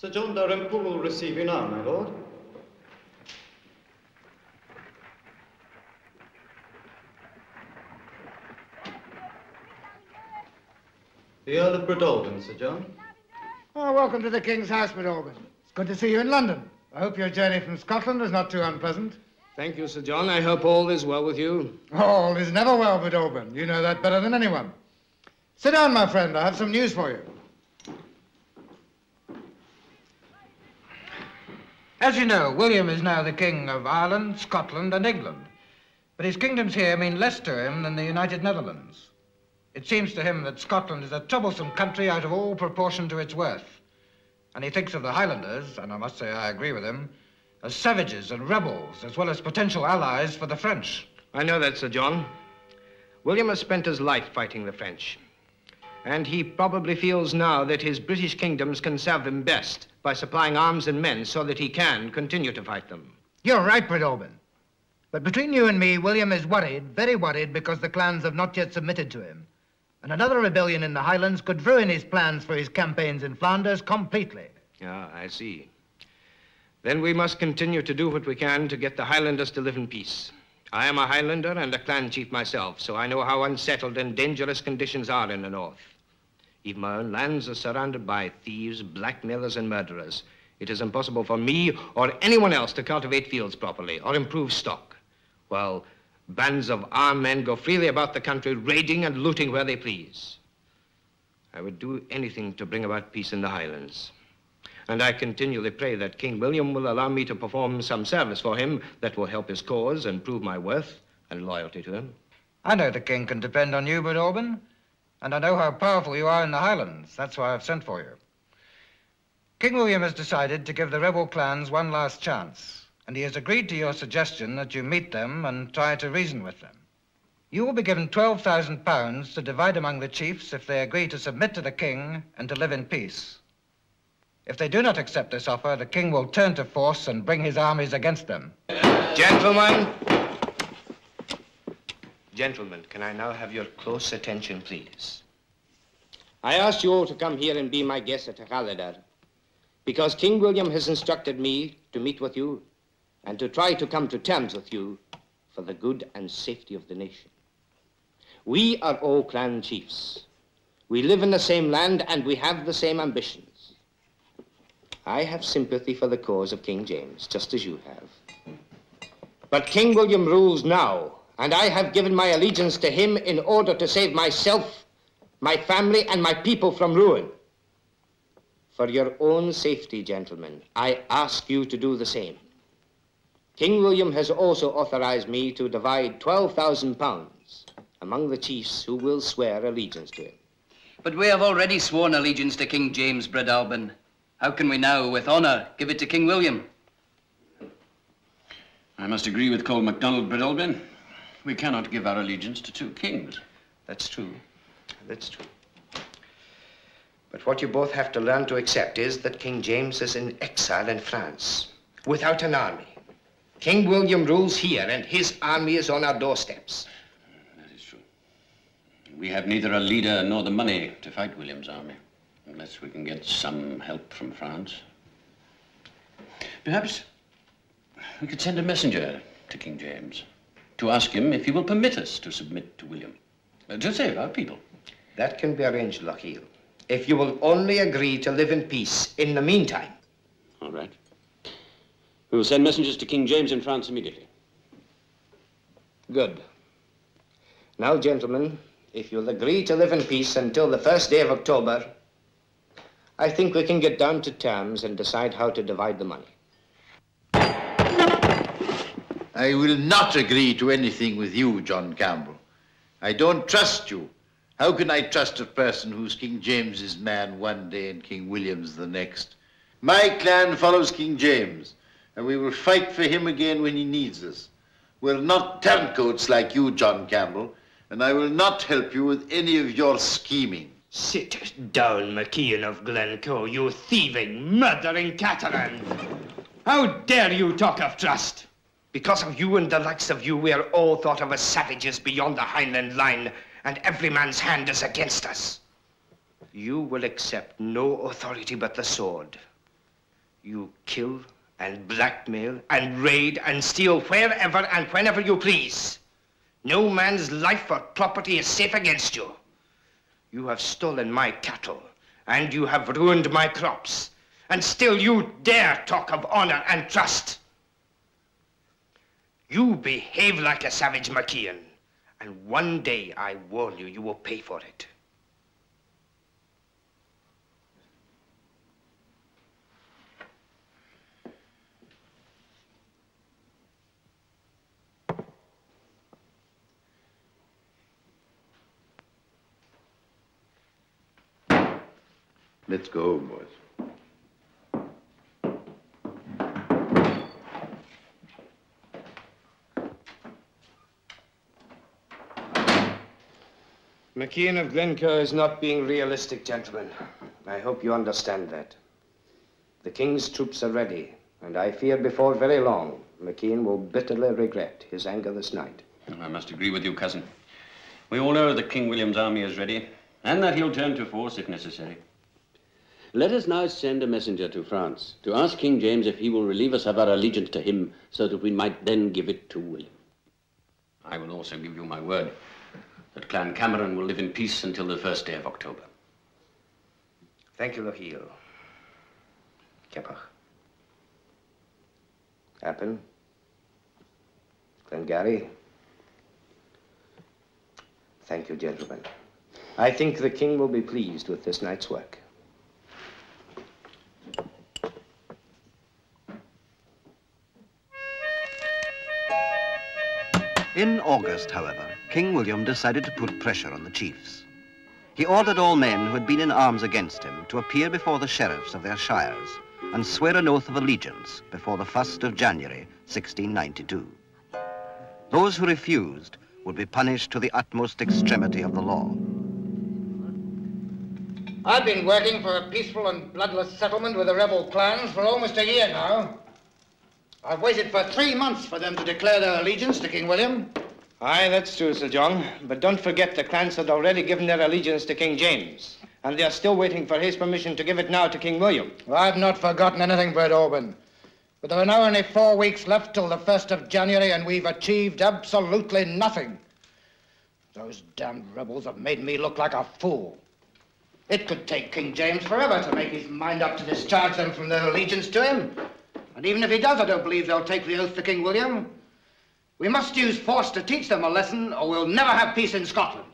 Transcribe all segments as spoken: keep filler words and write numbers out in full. Sir John Dalrymple will receive you now, my lord. The Earl of Breadalbane, Sir John. Oh, welcome to the King's House, Breadalbane. It's good to see you in London. I hope your journey from Scotland was not too unpleasant. Thank you, Sir John. I hope all is well with you. All is never well, Breadalbane. You know that better than anyone. Sit down, my friend. I have some news for you. As you know, William is now the King of Ireland, Scotland and England. But his kingdoms here mean less to him than the United Netherlands. It seems to him that Scotland is a troublesome country out of all proportion to its worth. And he thinks of the Highlanders, and I must say I agree with him, as savages and rebels, as well as potential allies for the French. I know that, Sir John. William has spent his life fighting the French. And he probably feels now that his British kingdoms can serve them best by supplying arms and men so that he can continue to fight them. You're right, Breadalbane. But between you and me, William is worried, very worried, because the clans have not yet submitted to him. And another rebellion in the Highlands could ruin his plans for his campaigns in Flanders completely. Ah, I see. Then we must continue to do what we can to get the Highlanders to live in peace. I am a Highlander and a clan chief myself, so I know how unsettled and dangerous conditions are in the north. Even my own lands are surrounded by thieves, blackmailers, and murderers. It is impossible for me or anyone else to cultivate fields properly or improve stock, while bands of armed men go freely about the country, raiding and looting where they please. I would do anything to bring about peace in the Highlands. And I continually pray that King William will allow me to perform some service for him that will help his cause and prove my worth and loyalty to him. I know the King can depend on you, Breadalbane. And I know how powerful you are in the Highlands. That's why I've sent for you. King William has decided to give the rebel clans one last chance, and he has agreed to your suggestion that you meet them and try to reason with them. You will be given twelve thousand pounds to divide among the chiefs if they agree to submit to the King and to live in peace. If they do not accept this offer, the king will turn to force and bring his armies against them. Gentlemen. Gentlemen, can I now have your close attention, please? I asked you all to come here and be my guests at Halidar, because King William has instructed me to meet with you and to try to come to terms with you for the good and safety of the nation. We are all clan chiefs. We live in the same land and we have the same ambitions. I have sympathy for the cause of King James, just as you have. But King William rules now, and I have given my allegiance to him in order to save myself, my family, and my people from ruin. For your own safety, gentlemen, I ask you to do the same. King William has also authorized me to divide twelve thousand pounds among the chiefs who will swear allegiance to him. But we have already sworn allegiance to King James, Breadalbane. How can we now, with honor, give it to King William? I must agree with Colm MacDonald of Breadalbane. We cannot give our allegiance to two kings. That's true. That's true. But what you both have to learn to accept is that King James is in exile in France, without an army. King William rules here, and his army is on our doorsteps. That is true. We have neither a leader nor the money to fight William's army, unless we can get some help from France. Perhaps we could send a messenger to King James to ask him if he will permit us to submit to William, to save our people. That can be arranged, Lochiel, if you will only agree to live in peace in the meantime. All right. We will send messengers to King James in France immediately. Good. Now, gentlemen, if you'll agree to live in peace until the first day of October, I think we can get down to terms and decide how to divide the money. I will not agree to anything with you, John Campbell. I don't trust you. How can I trust a person who's King James's man one day and King William's the next? My clan follows King James, and we will fight for him again when he needs us. We're not turncoats like you, John Campbell, and I will not help you with any of your scheming. Sit down, MacIain of Glencoe, you thieving, murdering Catalan. How dare you talk of trust? Because of you and the likes of you, we are all thought of as savages beyond the Highland line, and every man's hand is against us. You will accept no authority but the sword. You kill and blackmail and raid and steal wherever and whenever you please. No man's life or property is safe against you. You have stolen my cattle, and you have ruined my crops, and still you dare talk of honor and trust. You behave like a savage, MacIain, and one day, I warn you, you will pay for it. Let's go, boys. MacIain of Glencoe is not being realistic, gentlemen. I hope you understand that. The king's troops are ready, and I fear before very long, MacIain will bitterly regret his anger this night. Well, I must agree with you, cousin. We all know that King William's army is ready, and that he'll turn to force if necessary. Let us now send a messenger to France to ask King James if he will relieve us of our allegiance to him so that we might then give it to William. I will also give you my word that Clan Cameron will live in peace until the first day of October. Thank you, Lochiel. Keppoch. Appin. Glengarry. Thank you, gentlemen. I think the king will be pleased with this night's work. In August, however, King William decided to put pressure on the chiefs. He ordered all men who had been in arms against him to appear before the sheriffs of their shires and swear an oath of allegiance before the first of January, sixteen ninety-two. Those who refused would be punished to the utmost extremity of the law. I've been working for a peaceful and bloodless settlement with the rebel clans for almost a year now. I've waited for three months for them to declare their allegiance to King William. Aye, that's true, Sir John. But don't forget the clans had already given their allegiance to King James. And they are still waiting for his permission to give it now to King William. Well, I've not forgotten anything, Bert Orban. But there are now only four weeks left till the first of January, and we've achieved absolutely nothing. Those damned rebels have made me look like a fool. It could take King James forever to make his mind up to discharge them from their allegiance to him. And even if he does, I don't believe they'll take the oath to King William. We must use force to teach them a lesson, or we'll never have peace in Scotland.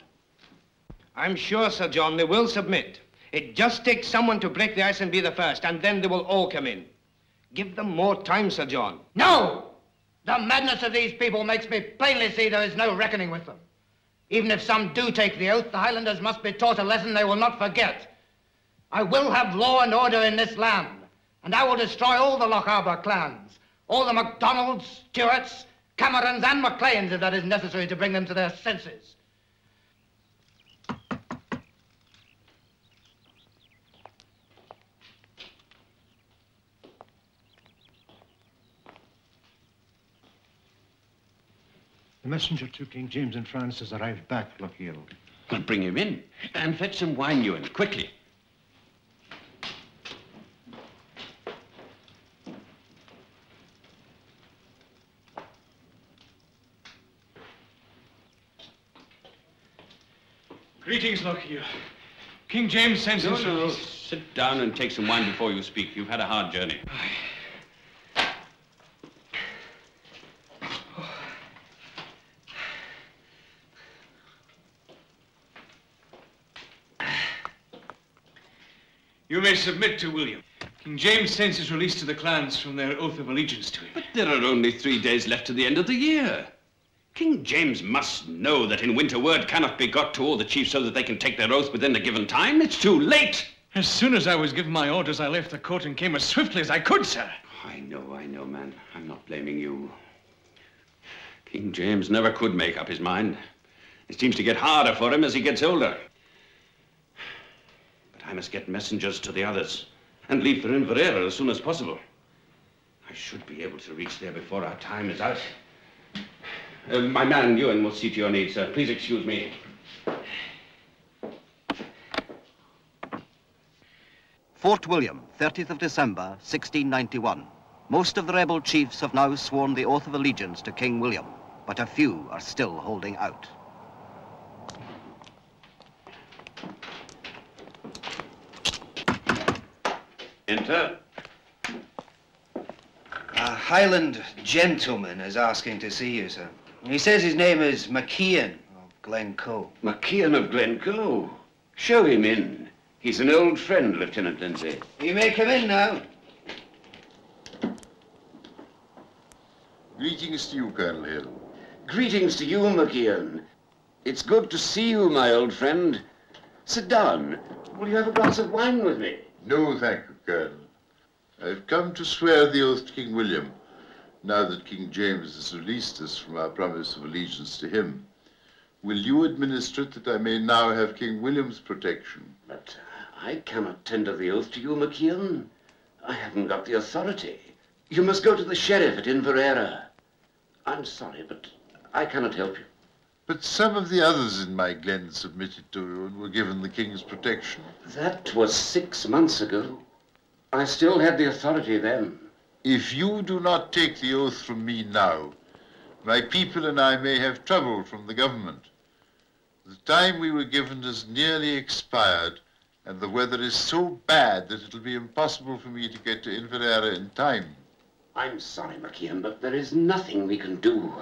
I'm sure, Sir John, they will submit. It just takes someone to break the ice and be the first, and then they will all come in. Give them more time, Sir John. No! The madness of these people makes me plainly see there is no reckoning with them. Even if some do take the oath, the Highlanders must be taught a lesson they will not forget. I will have law and order in this land, and I will destroy all the Lochaber clans, all the MacDonalds, Stuarts, Camerons, and Macleans, if that is necessary to bring them to their senses. The messenger to King James in France has arrived back, Lochiel. Well, bring him in and fetch some wine, Ewan, quickly. Greetings, Lochiel. King James sends no, no, no. Sit down and take some wine before you speak. You've had a hard journey. Aye. You may submit to William. King James sends his release to the clans from their oath of allegiance to him. But there are only three days left to the end of the year. King James must know that in winter word cannot be got to all the chiefs so that they can take their oath within the given time. It's too late. As soon as I was given my orders, I left the court and came as swiftly as I could, sir. Oh, I know, I know, man. I'm not blaming you. King James never could make up his mind. It seems to get harder for him as he gets older. I must get messengers to the others and leave for Inveraray as soon as possible. I should be able to reach there before our time is out. Uh, my man, Ewan, will see to your needs, sir. Please excuse me. Fort William, thirtieth of December, sixteen ninety-one. Most of the rebel chiefs have now sworn the oath of allegiance to King William, but a few are still holding out. Enter. A Highland gentleman is asking to see you, sir. He says his name is MacIain of Glencoe. MacIain of Glencoe? Show him in. He's an old friend, Lieutenant Lindsay. You may come in now. Greetings to you, Colonel Hill. Greetings to you, MacIain. It's good to see you, my old friend. Sit down. Will you have a glass of wine with me? No, thank you, Colonel. I've come to swear the oath to King William, now that King James has released us from our promise of allegiance to him. Will you administer it that I may now have King William's protection? But I cannot tender the oath to you, MacIain. I haven't got the authority. You must go to the sheriff at Inveraray. I'm sorry, but I cannot help you. But some of the others in my glen submitted to you and were given the king's protection. That was six months ago. I still had the authority then. If you do not take the oath from me now, my people and I may have trouble from the government. The time we were given has nearly expired, and the weather is so bad that it'll be impossible for me to get to Inveraray in time. I'm sorry, MacIain, but there is nothing we can do.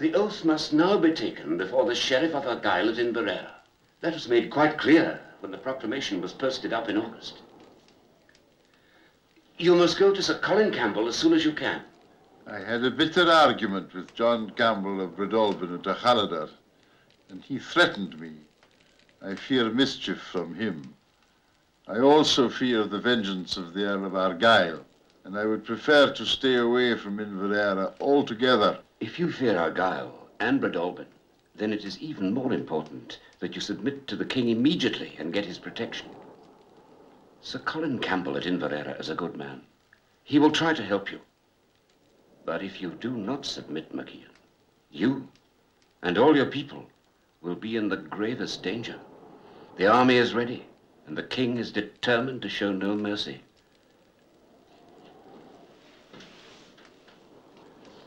The oath must now be taken before the sheriff of Argyll at Inveraray. That was made quite clear when the proclamation was posted up in August. You must go to Sir Colin Campbell as soon as you can. I had a bitter argument with John Campbell of Breadalbane at Achaladar, and he threatened me. I fear mischief from him. I also fear the vengeance of the Earl of Argyll, and I would prefer to stay away from Inveraray altogether. If you fear Argyll and Breadalbane, then it is even more important that you submit to the king immediately and get his protection. Sir Colin Campbell at Inveraray is a good man. He will try to help you. But if you do not submit, MacIain, you and all your people will be in the gravest danger. The army is ready, and the king is determined to show no mercy.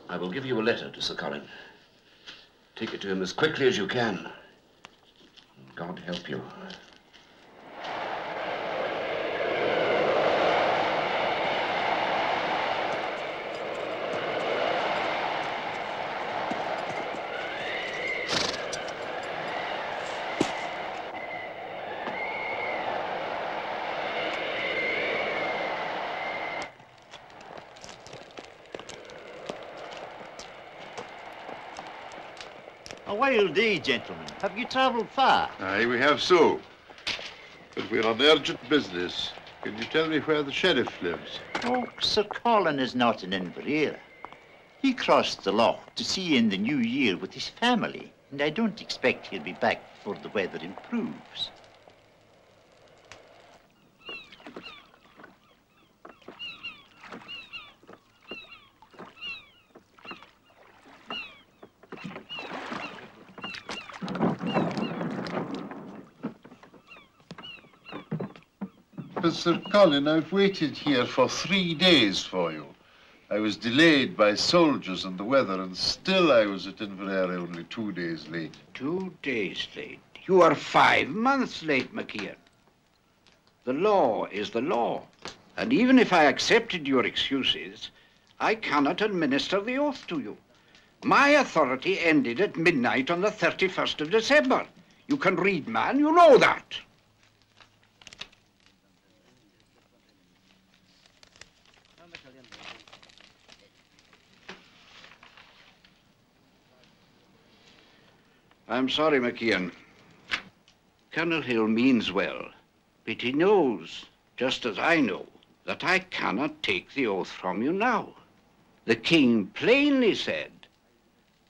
I will give you a letter to Sir Colin. Take it to him as quickly as you can. God help you. A wild day, gentlemen. Have you travelled far? Aye, we have so. But we're on urgent business. Can you tell me where the sheriff lives? Oh, Sir Colin is not in Inveraray. He crossed the loch to see in the new year with his family, and I don't expect he'll be back before the weather improves. But Sir Colin, I've waited here for three days for you. I was delayed by soldiers and the weather, and still I was at Inveraray only two days late. Two days late? You are five months late, MacIain. The law is the law, and even if I accepted your excuses, I cannot administer the oath to you. My authority ended at midnight on the thirty-first of December. You can read, man, you know that. I'm sorry, MacIain. Colonel Hill means well, but he knows, just as I know, that I cannot take the oath from you now. The king plainly said,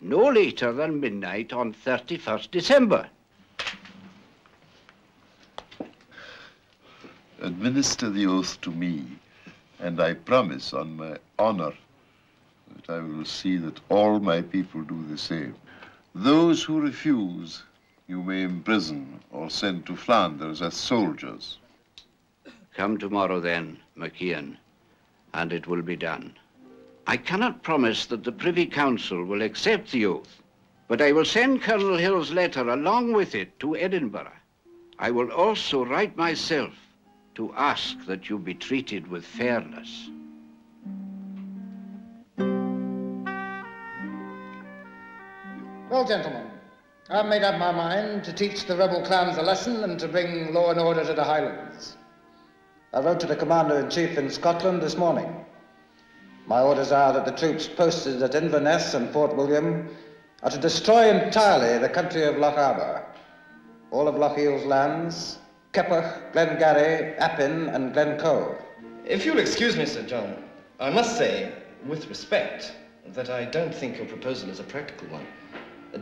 no later than midnight on thirty-first December. Administer the oath to me, and I promise on my honor that I will see that all my people do the same. Those who refuse, you may imprison or send to Flanders as soldiers. Come tomorrow then, MacIain, and it will be done. I cannot promise that the Privy Council will accept the oath, but I will send Colonel Hill's letter along with it to Edinburgh. I will also write myself to ask that you be treated with fairness. Well, gentlemen, I've made up my mind to teach the rebel clans a lesson and to bring law and order to the Highlands. I wrote to the Commander-in-Chief in Scotland this morning. My orders are that the troops posted at Inverness and Fort William are to destroy entirely the country of Lochaber, all of Lochiel's lands, Keppoch, Glengarry, Appin, and Glencoe. If you'll excuse me, Sir John, I must say, with respect, that I don't think your proposal is a practical one.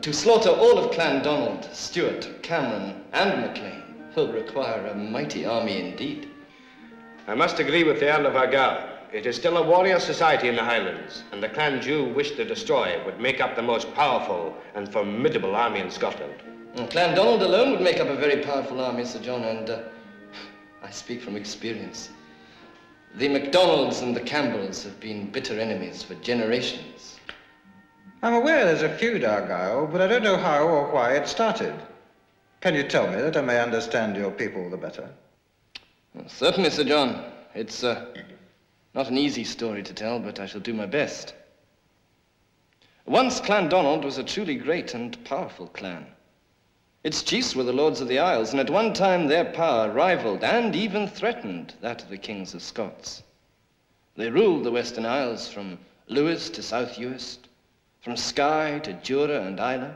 To slaughter all of Clan Donald, Stewart, Cameron, and Maclean will require a mighty army indeed. I must agree with the Earl of Argyll. It is still a warrior society in the Highlands, and the Clan Jew wished to destroy would make up the most powerful and formidable army in Scotland. And Clan Donald alone would make up a very powerful army, Sir John, and uh, I speak from experience. The MacDonalds and the Campbells have been bitter enemies for generations. I'm aware there's a feud, Argyll, but I don't know how or why it started. Can you tell me that I may understand your people the better? Well, certainly, Sir John. It's uh, not an easy story to tell, but I shall do my best. Once Clan Donald was a truly great and powerful clan. Its chiefs were the Lords of the Isles, and at one time their power rivaled and even threatened that of the kings of Scots. They ruled the Western Isles from Lewis to South Uist, from Skye to Jura and Isla.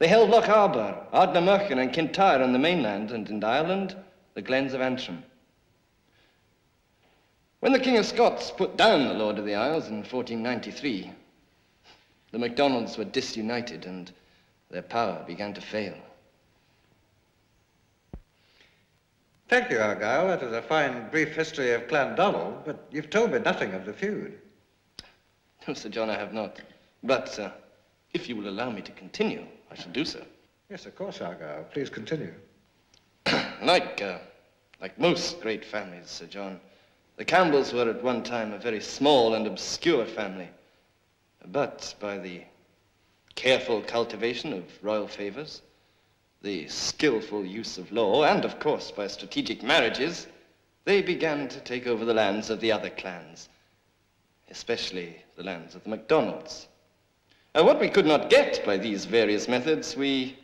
They held Lochaber, Ardnamurchan, and Kintyre on the mainland, and in Ireland, the glens of Antrim. When the King of Scots put down the Lord of the Isles in fourteen ninety-three, the MacDonalds were disunited and their power began to fail. Thank you, Argyll. That is a fine, brief history of Clandonald, but you've told me nothing of the feud. No, Sir John, I have not. But uh, if you will allow me to continue, I shall do so. Yes, of course, Argyll. Please continue. like, uh, like most great families, Sir John, the Campbells were at one time a very small and obscure family. But by the careful cultivation of royal favors, the skillful use of law, and of course by strategic marriages, they began to take over the lands of the other clans, especially the lands of the MacDonalds. And what we could not get by these various methods, we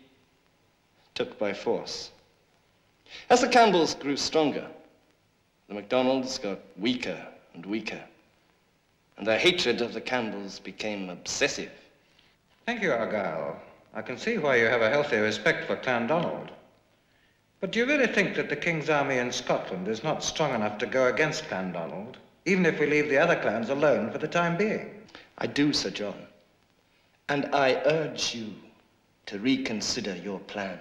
took by force. As the Campbells grew stronger, the MacDonalds got weaker and weaker, and their hatred of the Campbells became obsessive. Thank you, Argyll. I can see why you have a healthy respect for Clandonald. But do you really think that the King's army in Scotland is not strong enough to go against Clandonald, even if we leave the other clans alone for the time being? I do, Sir John. And I urge you to reconsider your plan.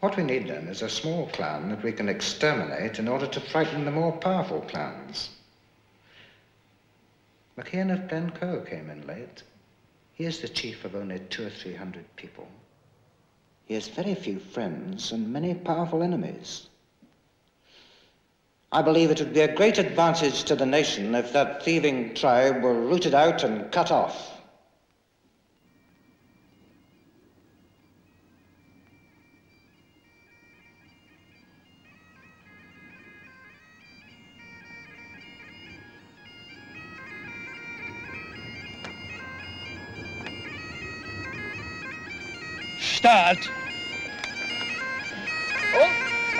What we need, then, is a small clan that we can exterminate in order to frighten the more powerful clans. MacIain of Glencoe came in late. He is the chief of only two or three hundred people. He has very few friends and many powerful enemies. I believe it would be a great advantage to the nation if that thieving tribe were rooted out and cut off. Start. Oh.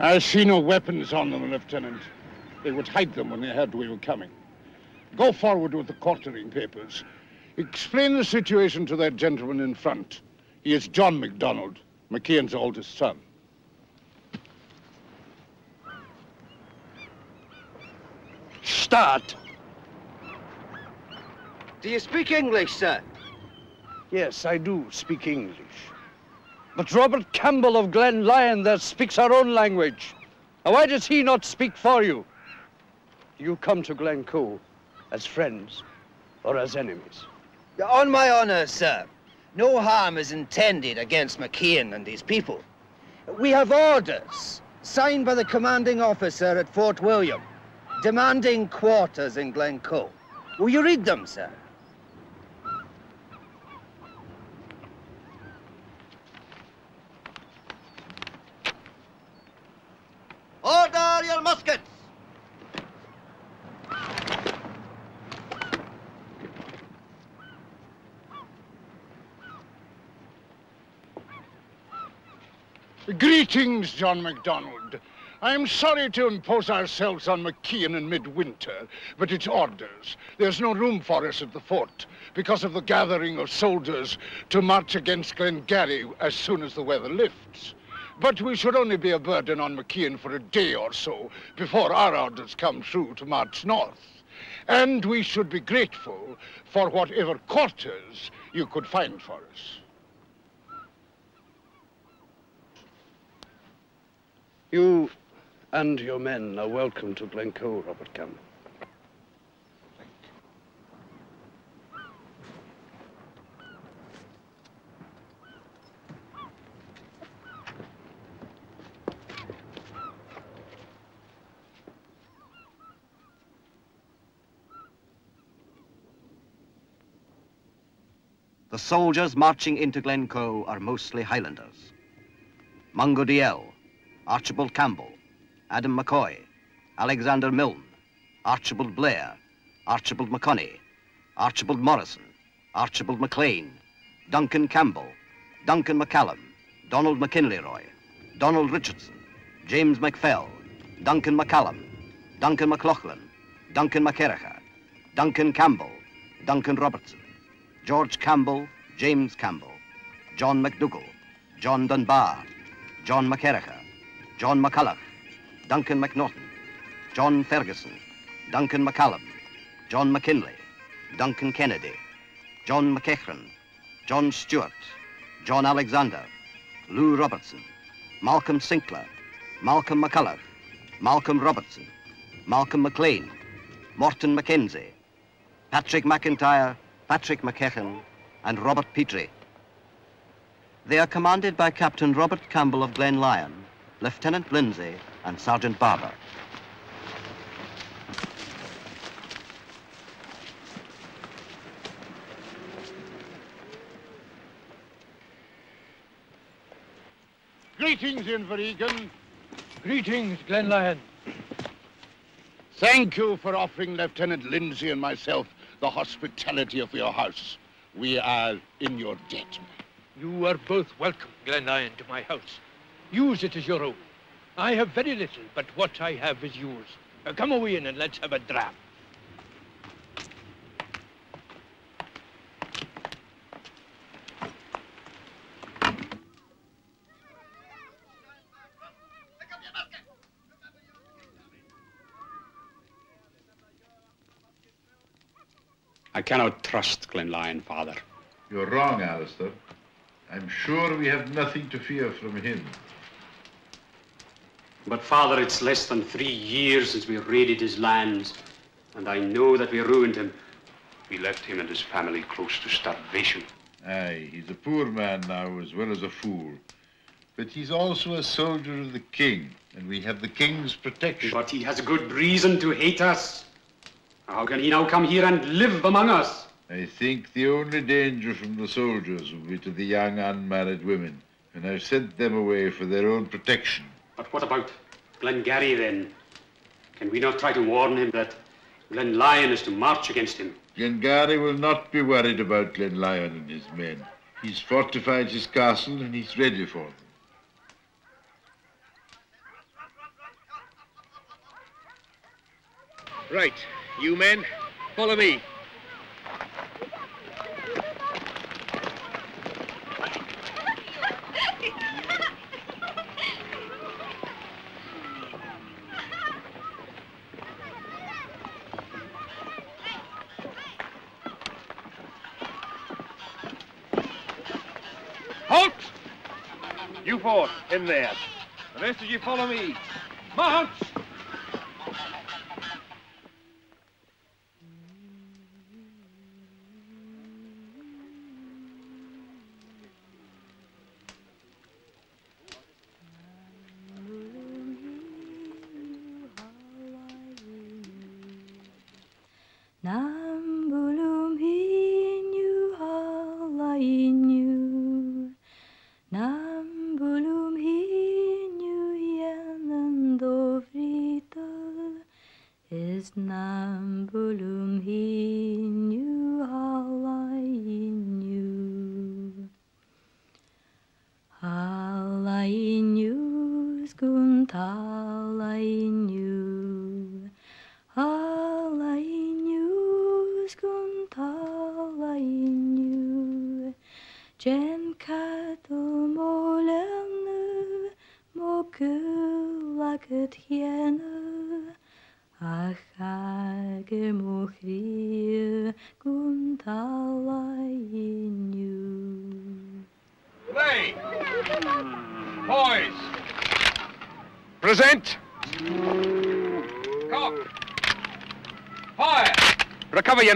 I see no weapons on them, Lieutenant. They would hide them when they heard we were coming. Go forward with the quartering papers. Explain the situation to that gentleman in front. He is John MacDonald, MacIain's oldest son. Start. Do you speak English, sir? Yes, I do speak English. But Robert Campbell of Glenlyon there speaks our own language. Now, why does he not speak for you? You come to Glencoe as friends or as enemies? On my honour, sir, no harm is intended against MacIain and his people. We have orders signed by the commanding officer at Fort William demanding quarters in Glencoe. Will you read them, sir? Order your muskets! Greetings, John MacDonald. I am sorry to impose ourselves on MacIain in midwinter, but it's orders. There's no room for us at the fort because of the gathering of soldiers to march against Glengarry as soon as the weather lifts. But we should only be a burden on MacIain for a day or so before our orders come through to march north. And we should be grateful for whatever quarters you could find for us. You and your men are welcome to Glencoe, Robert Campbell. The soldiers marching into Glencoe are mostly Highlanders. Mungo Diel, Archibald Campbell, Adam McCoy, Alexander Milne, Archibald Blair, Archibald McConney, Archibald Morrison, Archibald MacLean, Duncan Campbell, Duncan McCallum, Donald McKinleyroy, Donald Richardson, James MacPhail, Duncan McCallum, Duncan McLaughlin, Duncan MacEracha, Duncan Campbell, Duncan Robertson, George Campbell, James Campbell, John MacDougall, John Dunbar, John MacEracha, John McCulloch, Duncan MacNaughton, John Ferguson, Duncan McCallum, John McKinley, Duncan Kennedy, John McEachran, John Stewart, John Alexander, Lou Robertson, Malcolm Sinclair, Malcolm McCullough, Malcolm Robertson, Malcolm MacLean, Morton Mackenzie, Patrick McIntyre, Patrick McKechan, and Robert Petrie. They are commanded by Captain Robert Campbell of Glenlyon, Lieutenant Lindsay, and Sergeant Barber. Greetings, Inveraray. Greetings, Glenlyon. Thank you for offering Lieutenant Lindsay and myself the hospitality of your house. We are in your debt. You are both welcome, Glenlyon, to my house. Use it as your own. I have very little, but what I have is yours. Now come away in and let's have a dram. I cannot trust Glenlyon, father. You're wrong, Alistair. I'm sure we have nothing to fear from him. But father, it's less than three years since we raided his lands, and I know that we ruined him. We left him and his family close to starvation. Aye, he's a poor man now as well as a fool. But he's also a soldier of the king, and we have the king's protection. But he has good reason to hate us. How can he now come here and live among us? I think the only danger from the soldiers will be to the young unmarried women, and I've sent them away for their own protection. But what about Glengarry, then? Can we not try to warn him that Glenlyon is to march against him? Glengarry will not be worried about Glenlyon and his men. He's fortified his castle and he's ready for them. Right. You men, follow me. Halt! You four, in there. The rest of you follow me. March!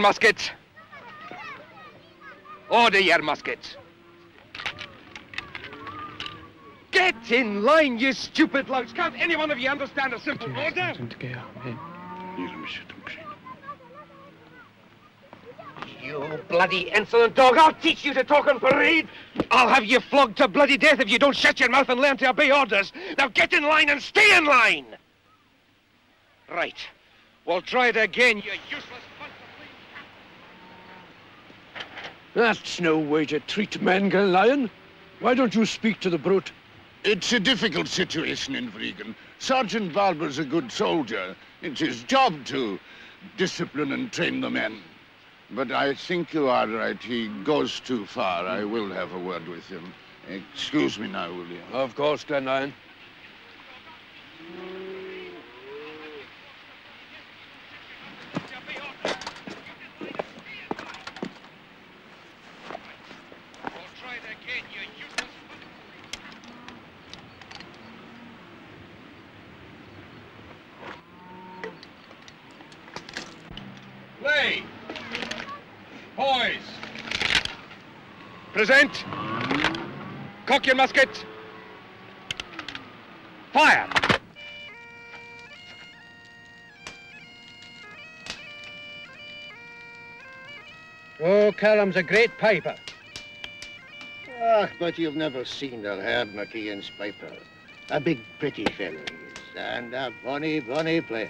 Muskets. Order your muskets. Get in line, you stupid louse. Can't any one of you understand a simple order? You bloody insolent dog. I'll teach you to talk on parade. I'll have you flogged to bloody death if you don't shut your mouth and learn to obey orders. Now get in line and stay in line. Right. We'll try it again, you useless... That's no way to treat men, Glenlyon. Why don't you speak to the brute? It's a difficult situation, Inveraray. Sergeant Barber's a good soldier. It's his job to discipline and train the men. But I think you are right. He goes too far. I will have a word with him. Excuse me now, will you? Of course, Glenlyon. Present. Cock your musket. Fire. Oh, Callum's a great piper. Ah, but you've never seen or heard MacIain's piper. A big, pretty fellow he is, and a bonny, bonny player.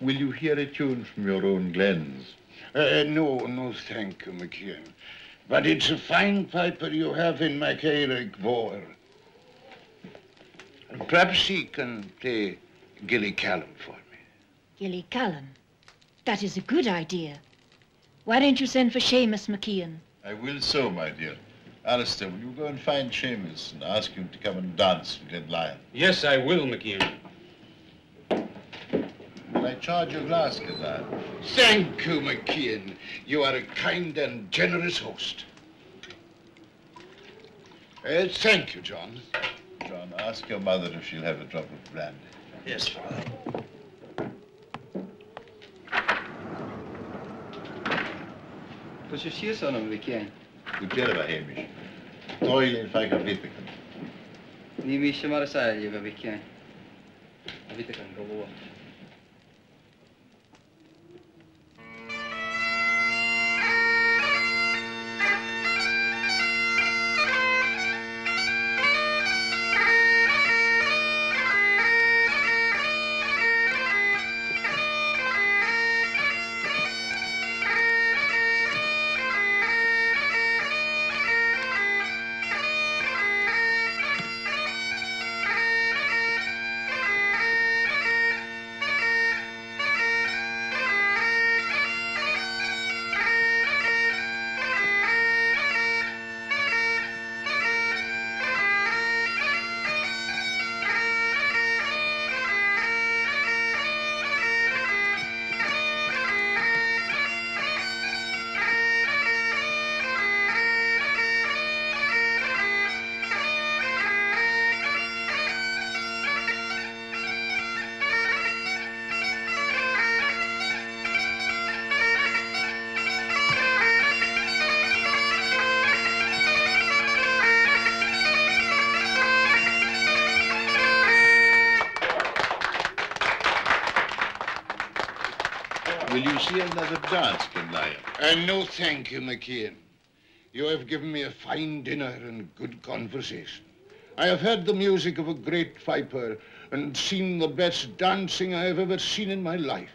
Will you hear a tune from your own glens? Uh, no, no, thank you, MacIain. But it's a fine piper you have in MacEirich Bor. Perhaps he can play Gilly Callum for me. Gilly Callum? That is a good idea. Why don't you send for Seamus, MacIain? I will so, my dear. Alistair, will you go and find Seamus and ask him to come and dance in Glenlyon? Yes, I will, MacIain. Will I charge your glass, Glenlyon? Thank you, MacIain. You are a kind and generous host. Uh, thank you, John. John, ask your mother if she'll have a drop of brandy. Yes, Father. What's your shoes on him, MacIain? Goedemiddag, Hamish. Toil in feite wittigen. Niet meer maar zei je, we kennen. Wittigen geloof. Another dance, Glenlyon. And no thank you, MacIain. You have given me a fine dinner and good conversation. I have heard the music of a great piper and seen the best dancing I have ever seen in my life.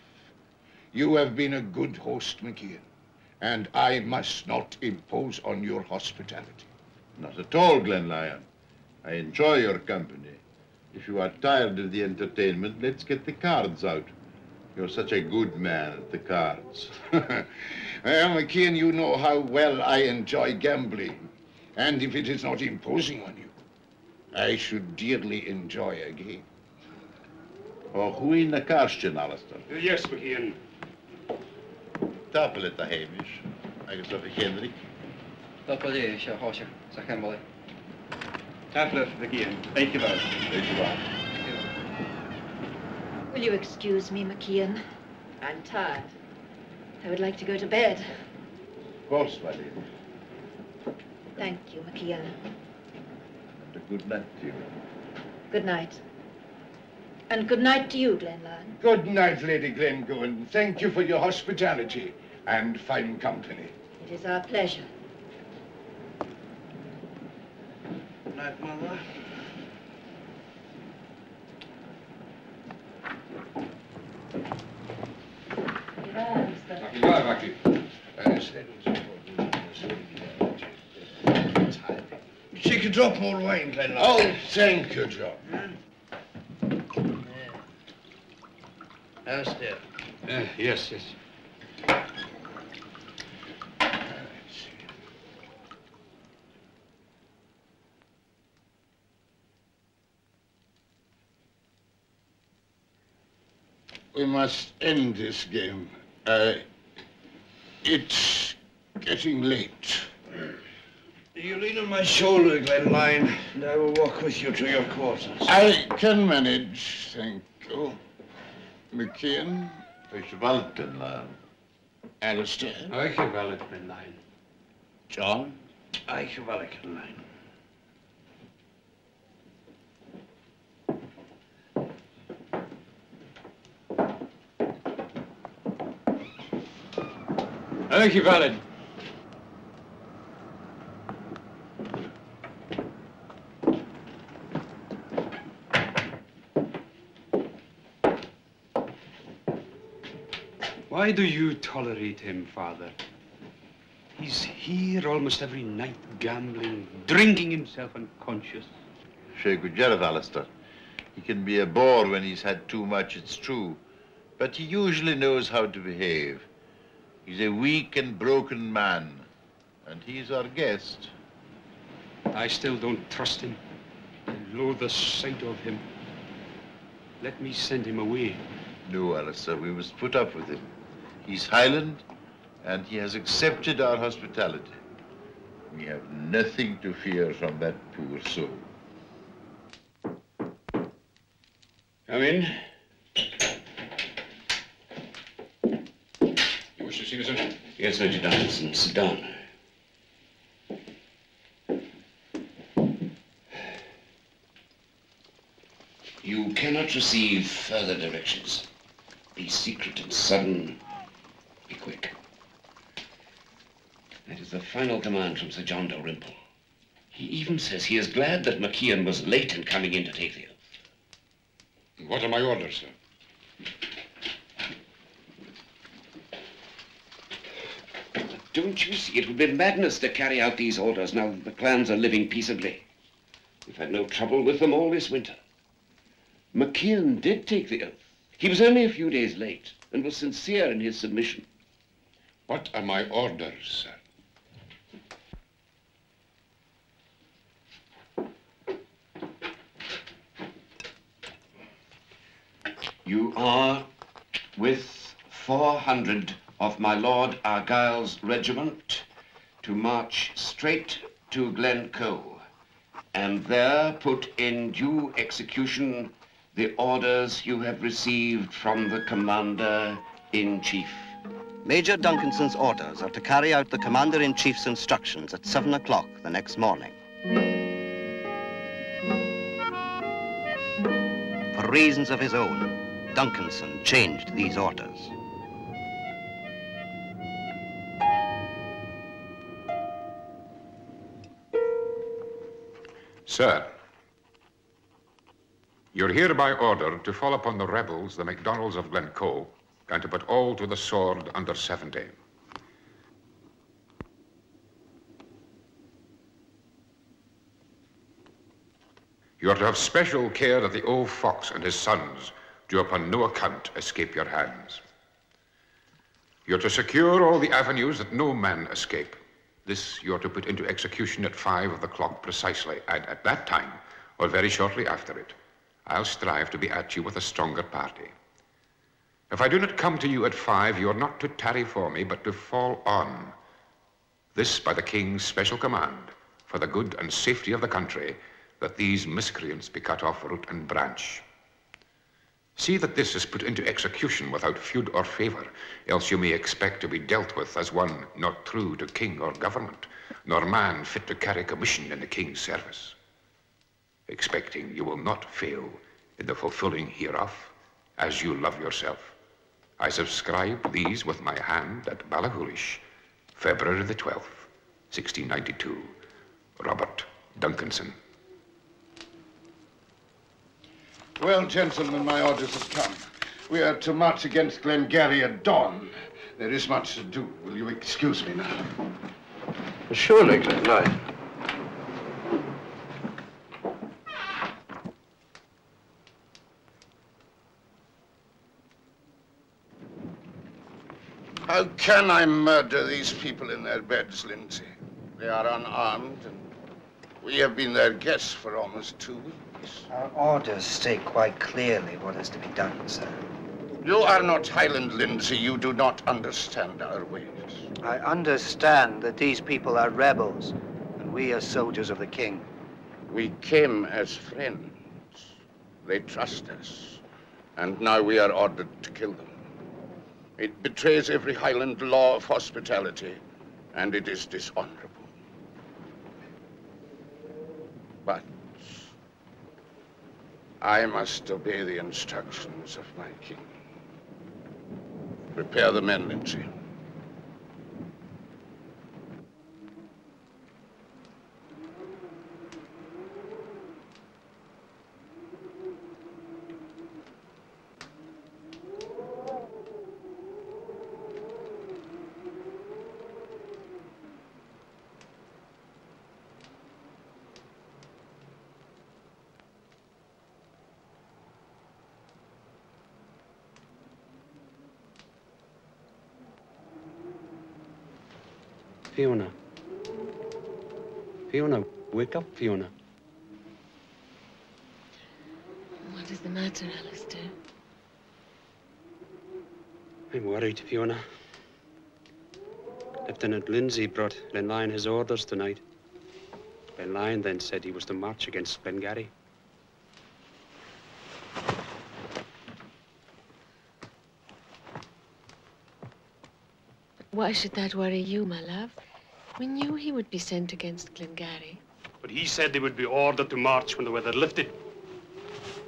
You have been a good host, MacIain, and I must not impose on your hospitality. Not at all, Glenlyon. I enjoy your company. If you are tired of the entertainment, let's get the cards out. You're such a good man at the cards. Well, MacIain, you know how well I enjoy gambling. And if it is not imposing on you, I should dearly enjoy a game. Och húin na carstjin, Alistair. Yes, MacIain. Tápil it a Hamish. Agus a Henry. Tápil é, se hóise, sa Campbell. Tápil it, MacIain. Thank you very much. Thank you very much. Will you excuse me, MacIain? I'm tired. I would like to go to bed. Of course, my dear. Thank you, MacIain. And a good night to you. Good night. And good night to you, Glenlyon. Good night, Lady Glencoe, and thank you for your hospitality and fine company. It is our pleasure. Good night, Mother. Take a drop more wine, Glenlyon. Oh, thank you, John. Alistair. Uh, yes, yes. We must end this game. Uh, it's getting late. You lean on my shoulder, Glenlyon, and I will walk with you to your quarters. I can manage, thank you. MacIain. Archibald Glenlyon. Alistair. Archibald Glenlyon. John. Archibald Glenlyon. Archibald. Why do you tolerate him, Father? He's here almost every night, gambling, drinking himself unconscious. Sure, good job, Alistair. He can be a bore when he's had too much, it's true. But he usually knows how to behave. He's a weak and broken man, and he's our guest. I still don't trust him. I loathe the sight of him. Let me send him away. No, Alistair, we must put up with him. He's Highland, and he has accepted our hospitality. We have nothing to fear from that poor soul. Come in. You wish to see me, sir? Yes, Major Donaldson. Sit down. You cannot receive further directions. Be secret and sudden. Be quick. That is the final command from Sir John Dalrymple. He even says he is glad that MacIain was late in coming in to take you. What are my orders, sir? But don't you see, it would be madness to carry out these orders now that the clans are living peaceably. We've had no trouble with them all this winter. MacIain did take the oath. He was only a few days late and was sincere in his submission. What are my orders, sir? You are with four hundred of my Lord Argyll's regiment to march straight to Glencoe and there put in due execution the orders you have received from the Commander-in-Chief. Major Duncanson's orders are to carry out the Commander-in-Chief's instructions at seven o'clock the next morning. For reasons of his own, Duncanson changed these orders. Sir. You're hereby ordered to fall upon the rebels, the MacDonalds of Glencoe, and to put all to the sword under seventy. You are to have special care that the old fox and his sons do upon no account escape your hands. You're to secure all the avenues that no man escape. This you're to put into execution at five of the clock precisely, and at that time, or very shortly after it. I'll strive to be at you with a stronger party. If I do not come to you at five, you are not to tarry for me, but to fall on. This by the King's special command, for the good and safety of the country, that these miscreants be cut off root and branch. See that this is put into execution without feud or favor, else you may expect to be dealt with as one not true to king or government, nor man fit to carry commission in the king's service. Expecting you will not fail in the fulfilling hereof, as you love yourself. I subscribe these with my hand at Ballahulish, February the twelfth, sixteen ninety-two, Robert Duncanson. Well, gentlemen, my orders have come. We are to march against Glengarry at dawn. There is much to do. Will you excuse me now? Surely, Glengarry. How can I murder these people in their beds, Lindsay? They are unarmed, and we have been their guests for almost two weeks. Our orders state quite clearly what is to be done, sir. You are not Highland, Lindsay. You do not understand our ways. I understand that these people are rebels, and we are soldiers of the king. We came as friends. They trust us, and now we are ordered to kill them. It betrays every Highland law of hospitality, and it is dishonorable. But I must obey the instructions of my king. Prepare the men, Lindsay. Fiona. Fiona, wake up, Fiona. What is the matter, Alistair? I'm worried, Fiona. Lieutenant Lindsay brought Glenlyon his orders tonight. Glenlyon then said he was to march against Glengarry. Why should that worry you, my love? We knew he would be sent against Glengarry. But he said they would be ordered to march when the weather lifted.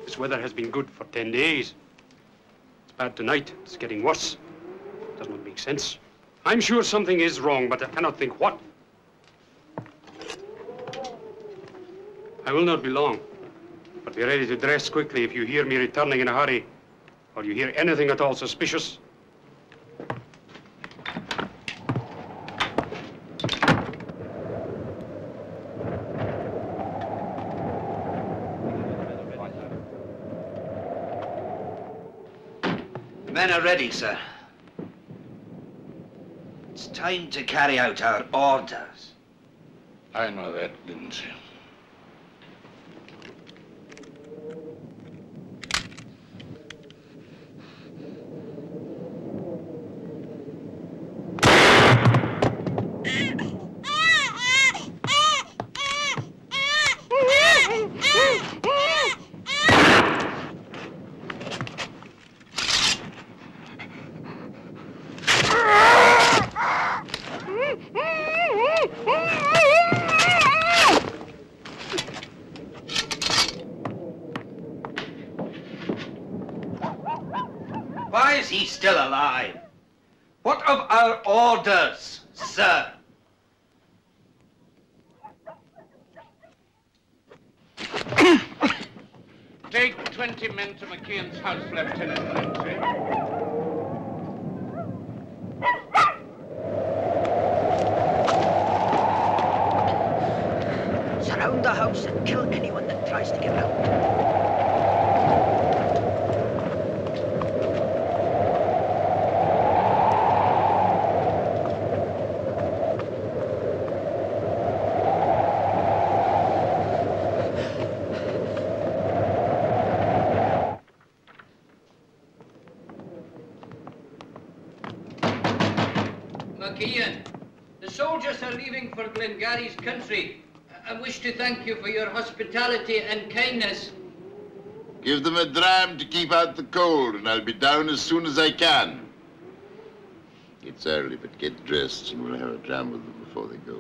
This weather has been good for ten days. It's bad tonight. It's getting worse. It does not make sense. I'm sure something is wrong, but I cannot think what. I will not be long, but be ready to dress quickly if you hear me returning in a hurry, or you hear anything at all suspicious. Men are ready, sir. It's time to carry out our orders. I know that, Lindsay. MacIain, the soldiers are leaving for Glengarry's country. I wish to thank you for your hospitality and kindness. Give them a dram to keep out the cold, and I'll be down as soon as I can. It's early, but get dressed, and we'll have a dram with them before they go.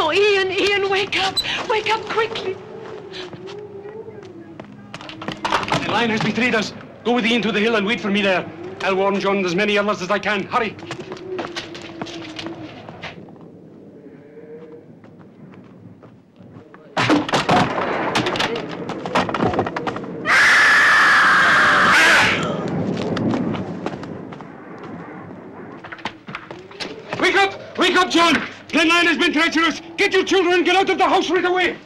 Oh, Ian, Ian, wake up! Wake up quickly! The line has betrayed us. Go with Ian to the hill and wait for me there. I'll warn John and as many others as I can. Hurry! Wake up! Wake up, John! Glenlyon has been treacherous! Get your children and get out of the house right away!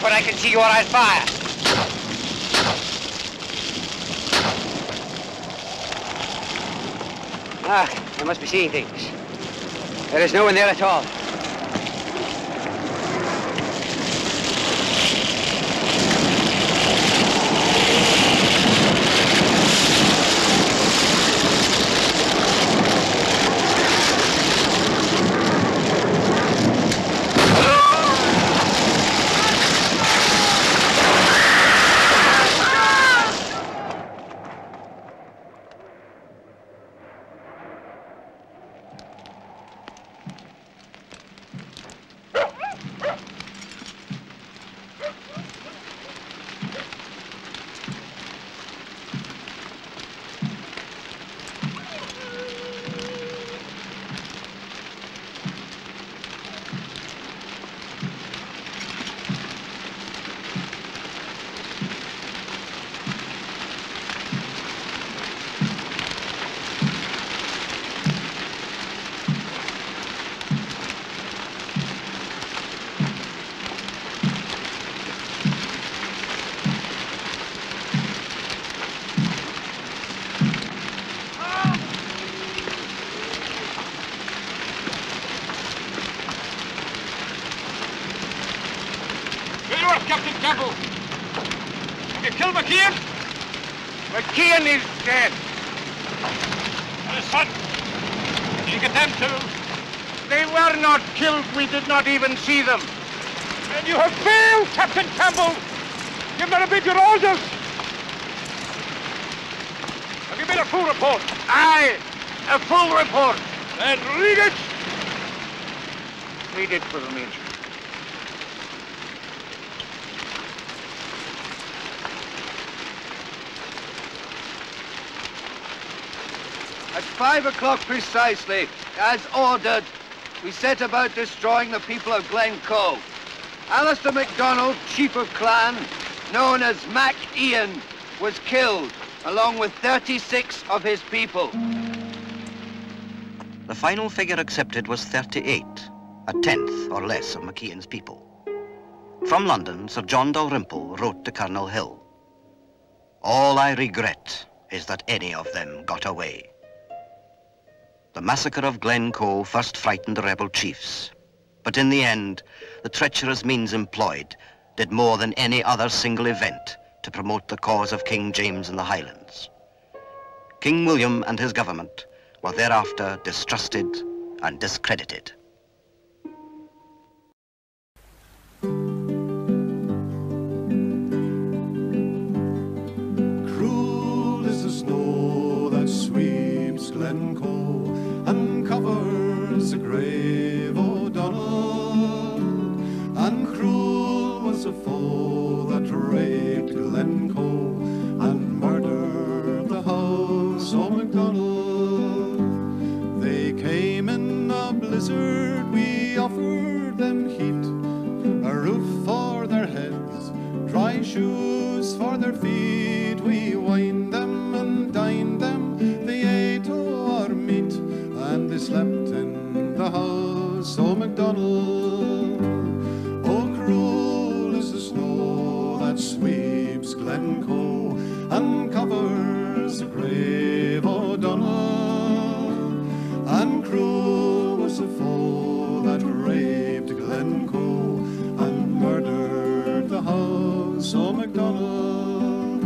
But I can see you are on fire. Ah, I must be seeing things. There is no one there at all. Captain Campbell, have you killed MacIain? MacIain is dead. And his son, did you get them too? They were not killed. We did not even see them. And you have failed, Captain Campbell. You've not obeyed your orders. Have you made a full report? Aye, a full report. Then read it. Read it for the major. At five o'clock precisely, as ordered, we set about destroying the people of Glencoe. Alistair MacDonald, chief of clan, known as MacIain, was killed, along with thirty-six of his people. The final figure accepted was thirty-eight, a tenth or less of MacIain's people. From London, Sir John Dalrymple wrote to Colonel Hill, "All I regret is that any of them got away. The massacre of Glencoe first frightened the rebel chiefs, but in the end, the treacherous means employed did more than any other single event to promote the cause of King James in the Highlands. King William and his government were thereafter distrusted and discredited." Cruel is the snow that sweeps Glencoe and covers the grave O'Donnell, and cruel was the foe that raped Glencoe and murdered the house of MacDonald. We offered them heat, a roof for their heads, dry shoes for their feet. We wined them and dined them, they ate our meat, and they slept in the house of MacDonald. Oh, cruel is the snow that sweeps Glencoe and covers the grave O'Donnell, and cruel the foe that raped Glencoe and murdered the house of MacDonald.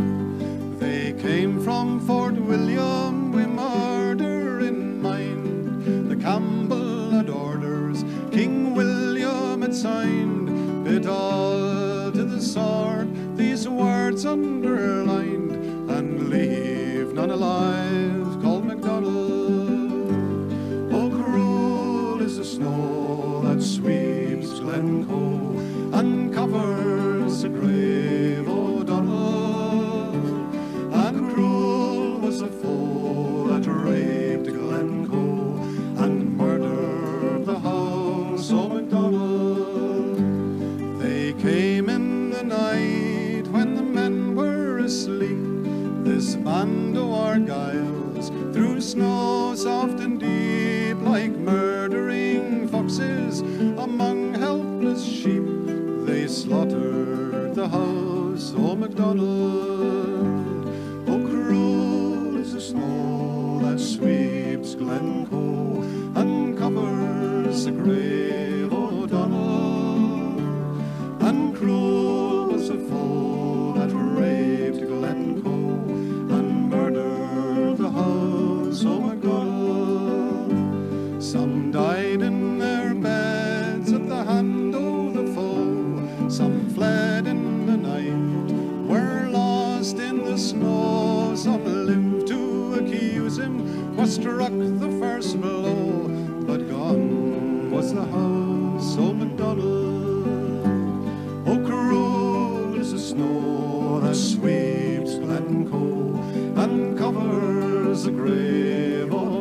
They came from Fort William, with murder in mind. The Campbell had orders King William had signed, bit all to the sword, these words underlined, and leave none alive, called MacDonald. Snow that sweeps Glencoe and covers the grave O'Donnell, and cruel was the foe that raped Glencoe and murdered the house of MacDonald. They came in the night when the men were asleep, this band of Argylls, through snow soft and deep, like murdering foxes among helpless sheep, they slaughtered the house of MacDonald. Oh, cruel is the snow that sweeps Glencoe and covers the grave O'Donnell, and cruel was the foe that raped Glencoe and murdered the house of MacDonald. Some died in their beds at the hand of the foe, some fled in the night, were lost in the snow, some lived to accuse him, was struck the first blow, but gone was the house of MacDonald. Oh, cruel is the snow that sweeps Glencoe and covers the grave of